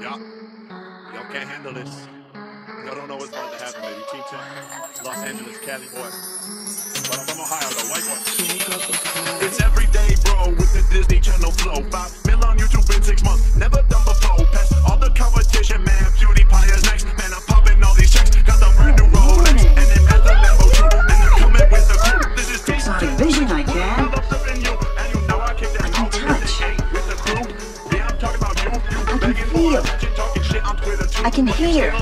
Y'all can't handle this. Y'all don't know what's about to happen, baby. Keep telling. Los Angeles, Cali boy. But I'm from Ohio, though. White boy. It's every day, bro, with the Disney Channel flow. 5 mil on YouTube in 6 months. Never done before. Past all the competition, man. PewDiePie is next. Man, I'm popping all these checks. Got the brand new Rolex. And then at the level 2. And they're coming with the crew. This is T-Time. Such a vision I can. I can hear.